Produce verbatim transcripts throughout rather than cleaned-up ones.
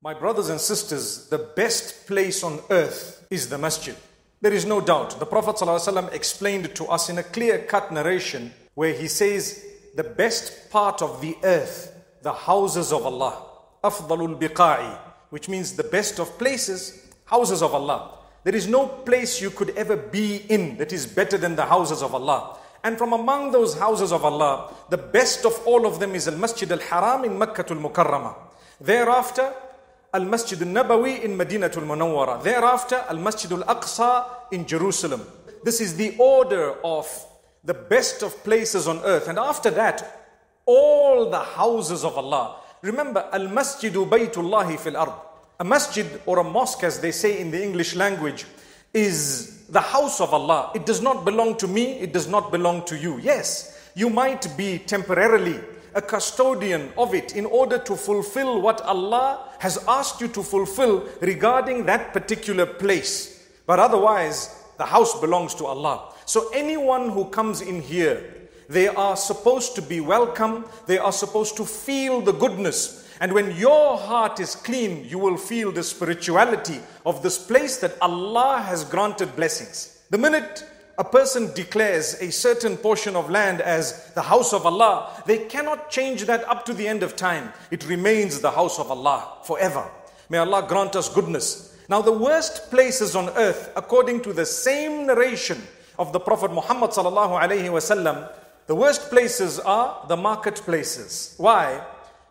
My brothers and sisters, the best place on earth is the masjid. There is no doubt. The Prophet ﷺ explained to us in a clear-cut narration where he says, the best part of the earth, the houses of Allah, أفضل البقاع, which means the best of places, houses of Allah. There is no place you could ever be in that is better than the houses of Allah. And from among those houses of Allah, the best of all of them is Al-Masjid Al-Haram in Makkah Al-Mukarramah. Thereafter, Al-Masjid Al-Nabawi in Madinah Al-Munawwara. Thereafter, Al-Masjid Al-Aqsa in Jerusalem. This is the order of the best of places on earth. And after that, all the houses of Allah. Remember, Al-Masjidu Baytullahi fil Ard. A masjid or a mosque, as they say in the English language, is the house of Allah. It does not belong to me. It does not belong to you. Yes, you might be temporarily a custodian of it in order to fulfill what Allah has asked you to fulfill regarding that particular place. But otherwise, the house belongs to Allah. So anyone who comes in here, they are supposed to be welcome. They are supposed to feel the goodness. And when your heart is clean, you will feel the spirituality of this place that Allah has granted blessings. The minute a person declares a certain portion of land as the house of Allah, they cannot change that up to the end of time. It remains the house of Allah forever. May Allah grant us goodness. Now, the worst places on earth, according to the same narration of the Prophet Muhammad sallallahu alaihi wasallam, the worst places are the marketplaces. Why?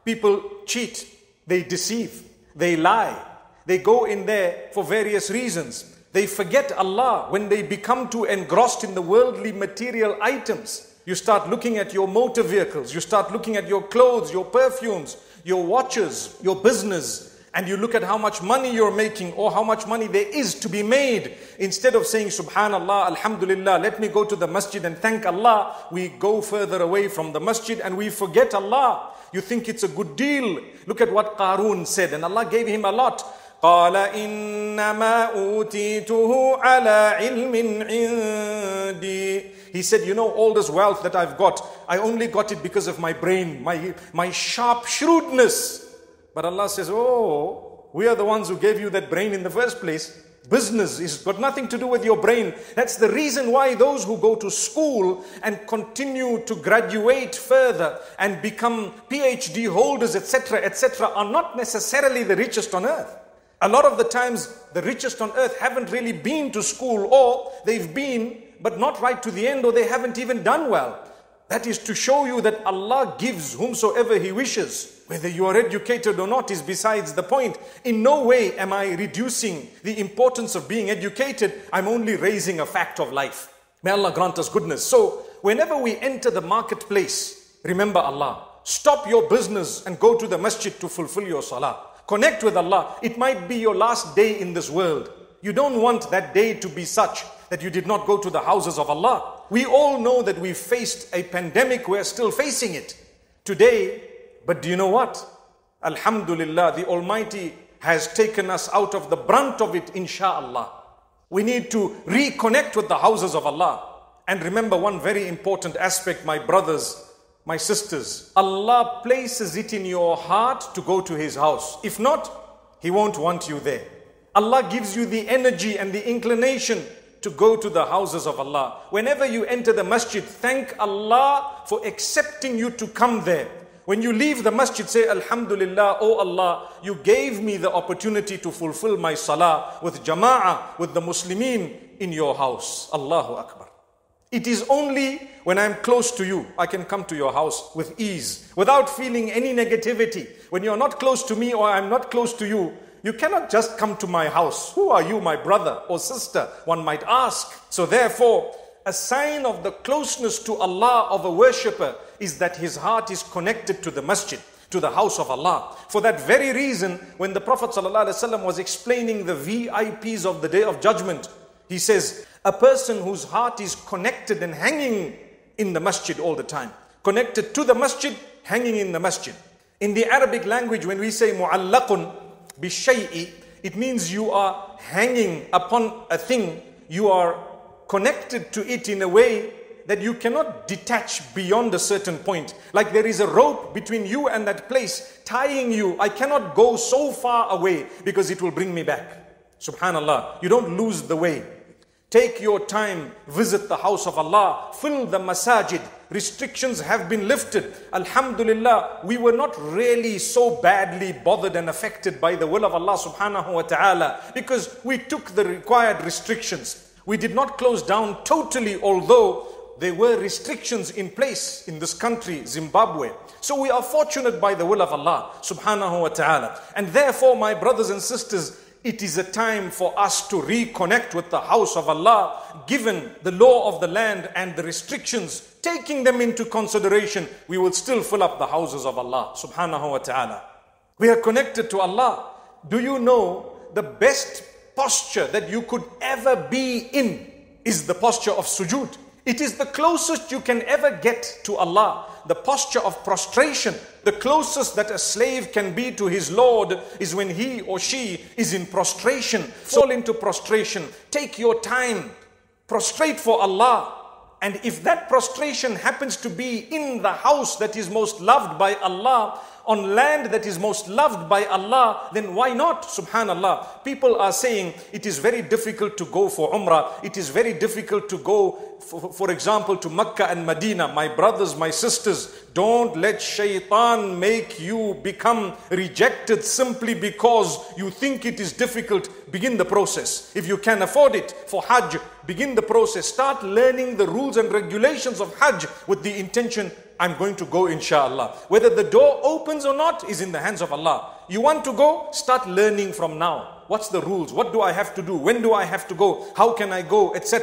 People cheat, they deceive, they lie, they go in there for various reasons. They forget Allah when they become too engrossed in the worldly material items. You start looking at your motor vehicles, you start looking at your clothes, your perfumes, your watches, your business, and you look at how much money you're making or how much money there is to be made. Instead of saying, Subhanallah, Alhamdulillah, let me go to the masjid and thank Allah, we go further away from the masjid and we forget Allah. You think it's a good deal. Look at what Qarun said, and Allah gave him a lot. قَالَ إِنَّمَا أُوتِيتُهُ عَلَىٰ عِلْمٍ عِنْدِي. He said, you know, all this wealth that I've got, I only got it because of my brain, my, my sharp shrewdness. But Allah says, oh, we are the ones who gave you that brain in the first place. Business has got nothing to do with your brain. That's the reason why those who go to school and continue to graduate further and become P H D holders, et cetera, et cetera, are not necessarily the richest on earth. A lot of the times, the richest on earth haven't really been to school, or they've been, but not right to the end, or they haven't even done well. That is to show you that Allah gives whomsoever He wishes. Whether you are educated or not is besides the point. In no way am I reducing the importance of being educated. I'm only raising a fact of life. May Allah grant us goodness. So whenever we enter the marketplace, remember Allah. Stop your business and go to the masjid to fulfill your salah. Connect with Allah. It might be your last day in this world. You don't want that day to be such that you did not go to the houses of Allah. We all know that we faced a pandemic. We're still facing it today. But do you know what? Alhamdulillah, the Almighty has taken us out of the brunt of it, insha'Allah. We need to reconnect with the houses of Allah. And remember one very important aspect, my brothers, my sisters. Allah places it in your heart to go to His house. If not, He won't want you there. Allah gives you the energy and the inclination to go to the houses of Allah. Whenever you enter the masjid, thank Allah for accepting you to come there. When you leave the masjid, say, Alhamdulillah, oh Allah, you gave me the opportunity to fulfill my salah with jama'ah, with the Muslimin in your house. Allahu Akbar. It is only when I'm close to you, I can come to your house with ease, without feeling any negativity. When you're not close to me or I'm not close to you, you cannot just come to my house. Who are you, my brother or sister? One might ask. So therefore, a sign of the closeness to Allah of a worshipper is that his heart is connected to the masjid, to the house of Allah. For that very reason, when the Prophet ﷺ was explaining the V I Ps of the Day of Judgment, he says, a person whose heart is connected and hanging in the masjid all the time. Connected to the masjid, hanging in the masjid. In the Arabic language, when we say mu'allaqun, bishay'i, it means you are hanging upon a thing, you are connected to it in a way that you cannot detach beyond a certain point. Like there is a rope between you and that place tying you. I cannot go so far away because it will bring me back. Subhanallah, you don't lose the way. Take your time, visit the house of Allah, fill the masajid. Restrictions have been lifted. Alhamdulillah, we were not really so badly bothered and affected by the will of Allah subhanahu wa ta'ala because we took the required restrictions. We did not close down totally, although there were restrictions in place in this country, Zimbabwe. So we are fortunate by the will of Allah subhanahu wa ta'ala. And therefore, my brothers and sisters, it is a time for us to reconnect with the house of Allah, given the law of the land and the restrictions, taking them into consideration, we will still fill up the houses of Allah subhanahu wa ta'ala. We are connected to Allah. Do you know the best posture that you could ever be in is the posture of sujood? It is the closest you can ever get to Allah. The posture of prostration, the closest that a slave can be to his Lord is when he or she is in prostration. Fall into prostration. Take your time. Prostrate for Allah. And if that prostration happens to be in the house that is most loved by Allah, on land that is most loved by Allah, then why not? Subhanallah. People are saying it is very difficult to go for Umrah. It is very difficult to go, for, for example, to Mecca and Medina. My brothers, my sisters, don't let shaitan make you become rejected simply because you think it is difficult. Begin the process. If you can afford it for Hajj, begin the process. Start learning the rules and regulations of Hajj with the intention, I'm going to go inshallah. Whether the door opens or not is in the hands of Allah. You want to go? Start learning from now. What's the rules? What do I have to do? When do I have to go? How can I go? Etc.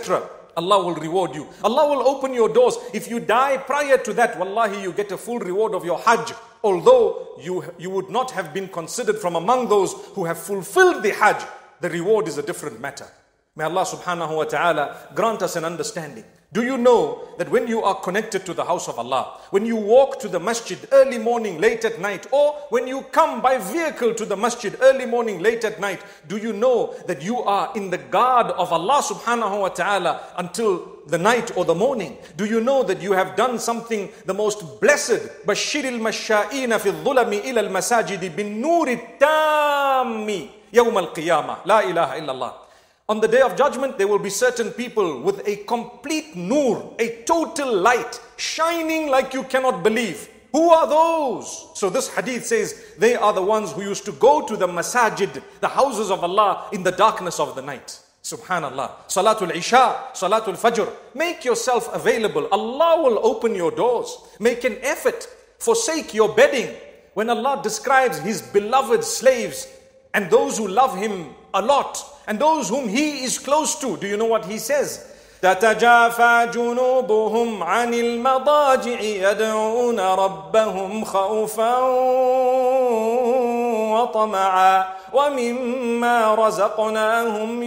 Allah will reward you. Allah will open your doors. If you die prior to that, wallahi, you get a full reward of your Hajj. Although you, you would not have been considered from among those who have fulfilled the Hajj, the reward is a different matter. May Allah subhanahu wa ta'ala grant us an understanding. Do you know that when you are connected to the house of Allah, when you walk to the masjid early morning, late at night, or when you come by vehicle to the masjid early morning, late at night, do you know that you are in the guard of Allah subhanahu wa ta'ala until the night or the morning? Do you know that you have done something the most blessed? بَشِّرِ الْمَشَّائِينَ فِي الظُّلَمِ إِلَى الْمَسَاجِدِ بِالنُّورِ التَّامِّ يَوْمَ الْقِيَامَةِ لَا إِلَهَ إِلَّا اللَّهِ. On the day of judgment, there will be certain people with a complete nur, a total light, shining like you cannot believe. Who are those? So this hadith says, they are the ones who used to go to the masajid, the houses of Allah, in the darkness of the night. Subhanallah. Salatul Isha, Salatul Fajr. Make yourself available. Allah will open your doors. Make an effort. Forsake your bedding. When Allah describes His beloved slaves and those who love Him a lot, and those whom He is close to, do you know what He says? تَتَجَافَى جُنُوبُهُمْ عَنِ الْمَضَاجِعِ يَدْعُونَ رَبَّهُمْ خَوْفًا وَطَمَعًا وَمِمَّا رَزَقْنَاهُمْ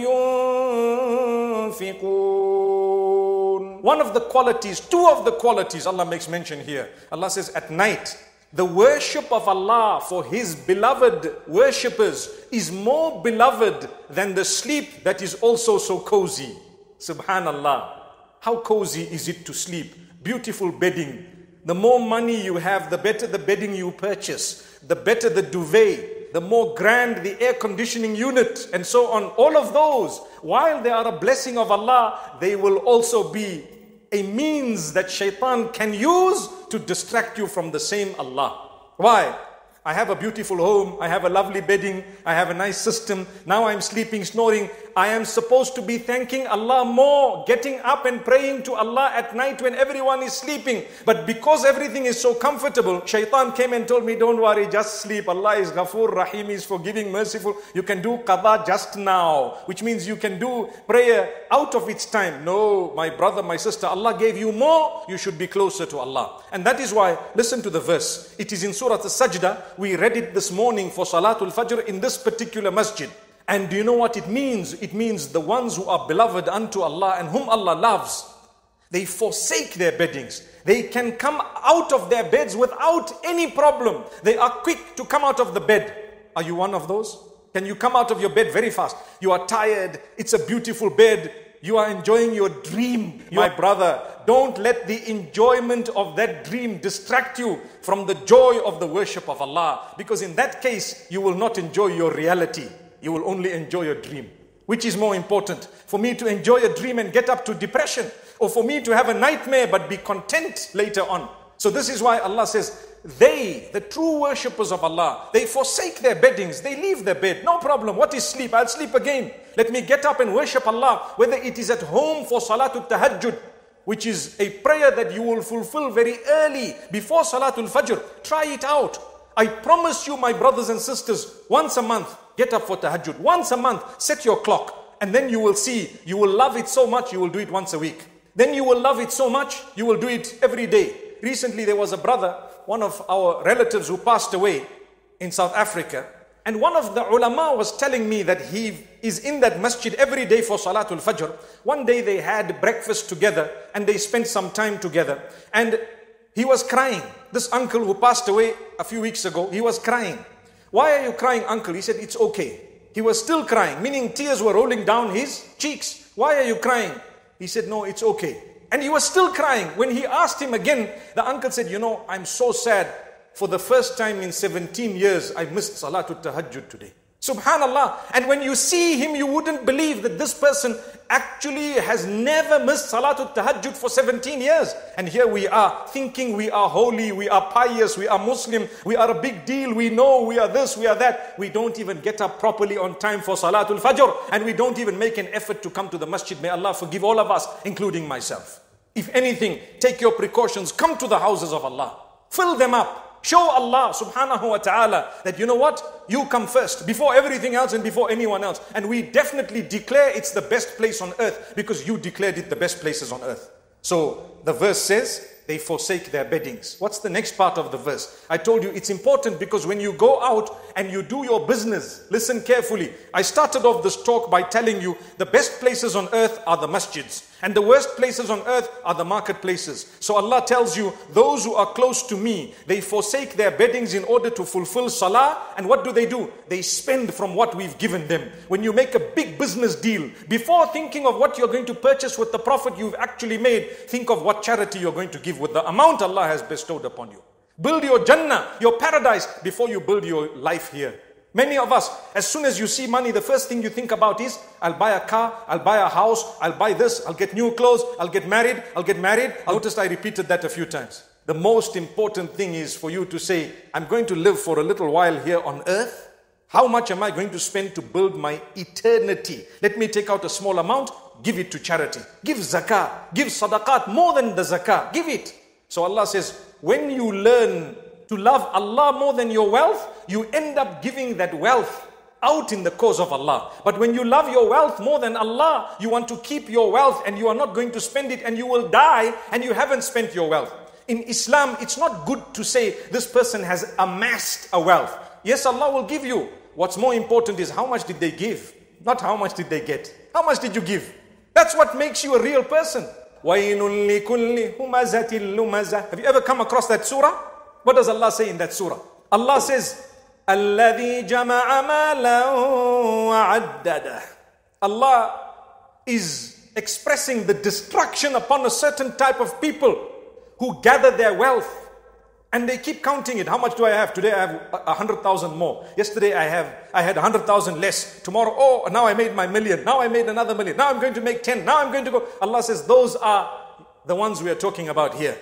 يُنْفِقُونَ. One of the qualities, two of the qualities Allah makes mention here. Allah says at night, the worship of Allah for His beloved worshippers is more beloved than the sleep that is also so cozy. Subhanallah. How cozy is it to sleep? Beautiful bedding. The more money you have, the better the bedding you purchase, the better the duvet, the more grand the air conditioning unit, and so on. All of those, while they are a blessing of Allah, they will also be a means that shaitan can use to distract you from the same Allah. Why? I have a beautiful home. I have a lovely bedding. I have a nice system. Now I'm sleeping, snoring. I am supposed to be thanking Allah more, getting up and praying to Allah at night when everyone is sleeping. But because everything is so comfortable, shaitan came and told me, don't worry, just sleep. Allah is Ghafoor, Rahim, is forgiving, merciful. You can do qada just now, which means you can do prayer out of its time. No, my brother, my sister, Allah gave you more. You should be closer to Allah. And that is why, listen to the verse. It is in Surah Al-Sajdah. We read it this morning for Salatul Fajr in this particular masjid. And do you know what it means? It means the ones who are beloved unto Allah and whom Allah loves, they forsake their beddings. They can come out of their beds without any problem. They are quick to come out of the bed. Are you one of those? Can you come out of your bed very fast? You are tired. It's a beautiful bed. You are enjoying your dream. My brother, Don't let the enjoyment of that dream distract you from the joy of the worship of Allah. Because in that case, you will not enjoy your reality. You will only enjoy your dream. Which is more important? For me to enjoy a dream and get up to depression, or for me to have a nightmare but be content later on? So this is why Allah says, they, the true worshippers of Allah, they forsake their beddings, they leave their bed. No problem, what is sleep? I'll sleep again. Let me get up and worship Allah, whether it is at home for Salatul Tahajjud, which is a prayer that you will fulfill very early before Salatul Fajr. Try it out. I promise you, my brothers and sisters, once a month, get up for Tahajjud. Once a month, set your clock, and then you will see, you will love it so much, you will do it once a week. Then you will love it so much, you will do it every day. Recently, there was a brother, one of our relatives who passed away in South Africa. And one of the ulama was telling me that he is in that masjid every day for Salatul Fajr. One day they had breakfast together and they spent some time together. And he was crying. This uncle who passed away a few weeks ago, he was crying. Why are you crying, uncle? He said, it's okay. He was still crying, meaning tears were rolling down his cheeks. Why are you crying? He said, no, it's okay. And he was still crying. When he asked him again, the uncle said, you know, I'm so sad. For the first time in seventeen years, I missed Salatul Tahajjud today. Subhanallah. And when you see him, you wouldn't believe that this person actually has never missed Salatul Tahajjud for seventeen years. And here we are thinking we are holy, we are pious, we are Muslim, we are a big deal, we know, we are this, we are that. We don't even get up properly on time for Salatul Fajr, and we don't even make an effort to come to the masjid. May Allah forgive all of us, including myself. If anything, take your precautions, come to the houses of Allah, fill them up. Show Allah subhanahu wa ta'ala that, you know what, you come first before everything else and before anyone else. And we definitely declare it's the best place on earth because you declared it the best places on earth. So the verse says, they forsake their beddings. What's the next part of the verse? I told you it's important because when you go out and you do your business, listen carefully. I started off this talk by telling you the best places on earth are the masjids and the worst places on earth are the marketplaces. So Allah tells you, those who are close to me, they forsake their beddings in order to fulfill salah. And what do they do? They spend from what we've given them. When you make a big business deal, before thinking of what you're going to purchase with the profit you've actually made, think of what charity you're going to give with the amount Allah has bestowed upon you. Build your Jannah, your paradise, before you build your life here. Many of us, as soon as you see money, the first thing you think about is, I'll buy a car, I'll buy a house, I'll buy this, I'll get new clothes, I'll get married, I'll get married. I noticed I repeated that a few times. The most important thing is for you to say, I'm going to live for a little while here on earth. How much am I going to spend to build my eternity? Let me take out a small amount, give it to charity. Give zakah, give sadaqat, more than the zakah, give it. So Allah says, when you learn to love Allah more than your wealth, you end up giving that wealth out in the cause of Allah. But when you love your wealth more than Allah, you want to keep your wealth and you are not going to spend it, and you will die and you haven't spent your wealth. In Islam, it's not good to say this person has amassed a wealth. Yes, Allah will give you. What's more important is how much did they give, not how much did they get. How much did you give? That's what makes you a real person. Have you ever come across that surah? What does Allah say in that surah? Allah says, Allah is expressing the destruction upon a certain type of people who gather their wealth. And they keep counting it. How much do I have? Today I have a hundred thousand more. Yesterday I have, I had a hundred thousand less. Tomorrow, oh, now I made my million. Now I made another million. Now I'm going to make ten. Now I'm going to go. Allah says, those are the ones we are talking about here.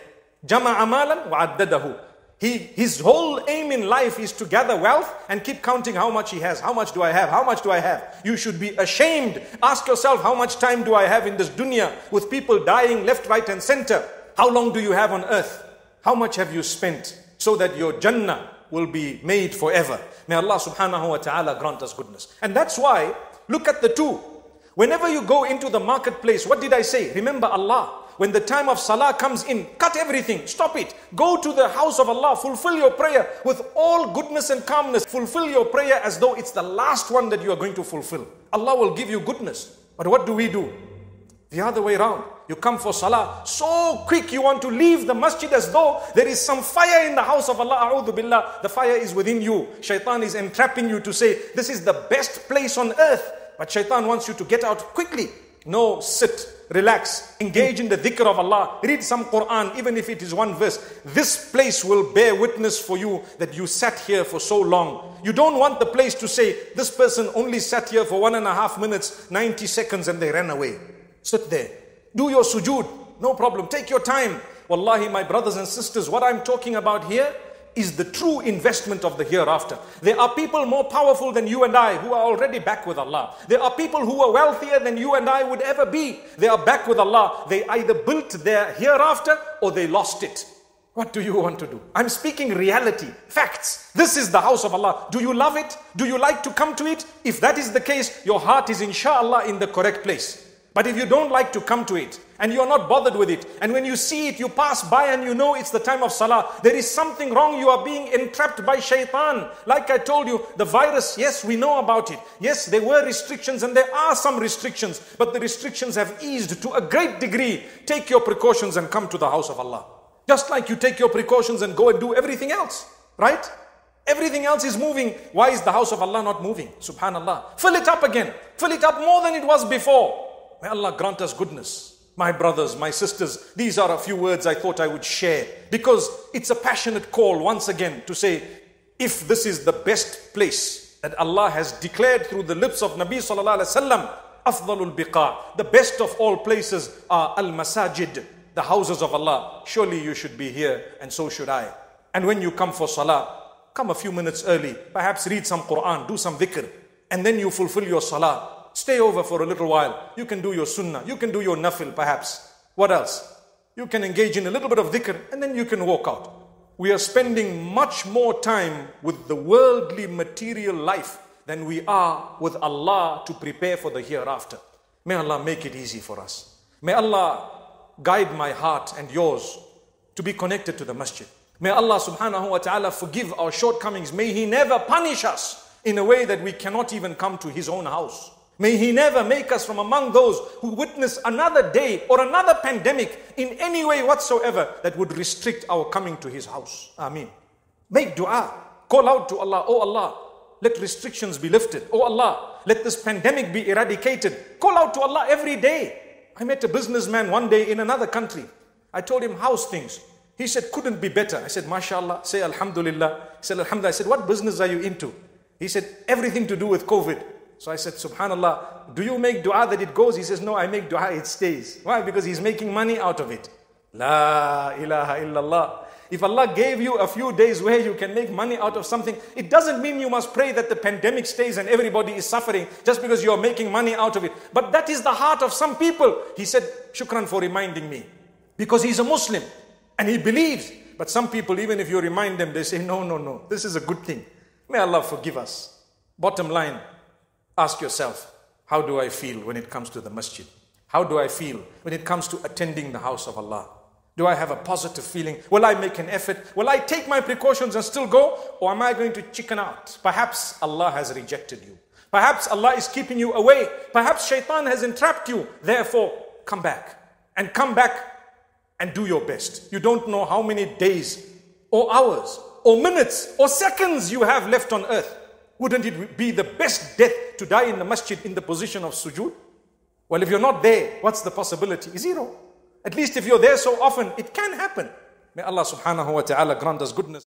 Jama'a amalan wa'addadahu. He, his whole aim in life is to gather wealth and keep counting how much he has. How much do I have? How much do I have? You should be ashamed. Ask yourself, how much time do I have in this dunya with people dying left, right and center? How long do you have on earth? How much have you spent so that your Jannah will be made forever? May Allah subhanahu wa ta'ala grant us goodness. And that's why, look at the two. Whenever you go into the marketplace, what did I say? Remember Allah. When the time of salah comes in, cut everything, stop it. Go to the house of Allah, fulfill your prayer with all goodness and calmness. Fulfill your prayer as though it's the last one that you are going to fulfill. Allah will give you goodness. But what do we do? The other way around. You come for salah, so quick you want to leave the masjid as though there is some fire in the house of Allah. A'udhu billah. The fire is within you. Shaitan is entrapping you to say, this is the best place on earth. But shaitan wants you to get out quickly. No, sit. relax, engage in the dhikr of Allah, read some Quran, even if it is one verse. This place will bear witness for you that you sat here for so long. You don't want the place to say, this person only sat here for one and a half minutes, ninety seconds, and they ran away. Sit there. Do your sujood. No problem. Take your time. Wallahi, my brothers and sisters, what I'm talking about here is the true investment of the hereafter. There are people more powerful than you and I who are already back with Allah. There are people who are wealthier than you and I would ever be. They are back with Allah. They either built their hereafter or they lost it. What do you want to do? I'm speaking reality, facts. This is the house of Allah. Do you love it? Do you like to come to it? If that is the case, your heart is inshallah in the correct place. But if you don't like to come to it and you're not bothered with it, and when you see it, you pass by and you know it's the time of salah, there is something wrong. You are being entrapped by shaitan. Like I told you, the virus, yes, we know about it. Yes, there were restrictions and there are some restrictions, but the restrictions have eased to a great degree. Take your precautions and come to the house of Allah. Just like you take your precautions and go and do everything else, right? Everything else is moving. Why is the house of Allah not moving? Subhanallah. Fill it up again. Fill it up more than it was before. May Allah grant us goodness. My brothers, my sisters, these are a few words I thought I would share, because it's a passionate call once again to say, if this is the best place that Allah has declared through the lips of Nabi Sallallahu Alaihi Wasallam, Afdalul Biqa, the best of all places are Al-Masajid, the houses of Allah. Surely you should be here, and so should I. And when you come for salah, come a few minutes early, perhaps read some Quran, do some dhikr, and then you fulfill your salah. Stay over for a little while. You can do your sunnah. You can do your nafil perhaps. What else? You can engage in a little bit of dhikr and then you can walk out. We are spending much more time with the worldly material life than we are with Allah to prepare for the hereafter. May Allah make it easy for us. May Allah guide my heart and yours to be connected to the masjid. May Allah subhanahu wa ta'ala forgive our shortcomings. May He never punish us in a way that we cannot even come to His own house. May He never make us from among those who witness another day or another pandemic in any way whatsoever that would restrict our coming to His house. Ameen. Make dua. Call out to Allah. Oh Allah, let restrictions be lifted. Oh Allah, let this pandemic be eradicated. Call out to Allah every day. I met a businessman one day in another country. I told him, how's things? He said, couldn't be better. I said, mashallah. Say alhamdulillah. He said, alhamdulillah. I said, what business are you into? He said, everything to do with COVID. So I said, subhanallah, do you make dua that it goes? He says, no, I make dua, it stays. Why? Because he's making money out of it. La ilaha illallah. If Allah gave you a few days where you can make money out of something, it doesn't mean you must pray that the pandemic stays and everybody is suffering just because you're making money out of it. But that is the heart of some people. He said, shukran for reminding me, because he's a Muslim and he believes. But some people, even if you remind them, they say, no, no, no, this is a good thing. May Allah forgive us. Bottom line, ask yourself, how do I feel when it comes to the masjid? How do I feel when it comes to attending the house of Allah? Do I have a positive feeling? Will I make an effort? Will I take my precautions and still go? Or am I going to chicken out? Perhaps Allah has rejected you. Perhaps Allah is keeping you away. Perhaps shaitan has entrapped you. Therefore, come back. And come back and do your best. You don't know how many days or hours or minutes or seconds you have left on earth. Wouldn't it be the best death to die in the masjid in the position of sujood? Well, if you're not there, what's the possibility? Zero. At least if you're there so often, it can happen. May Allah subhanahu wa ta'ala grant us goodness.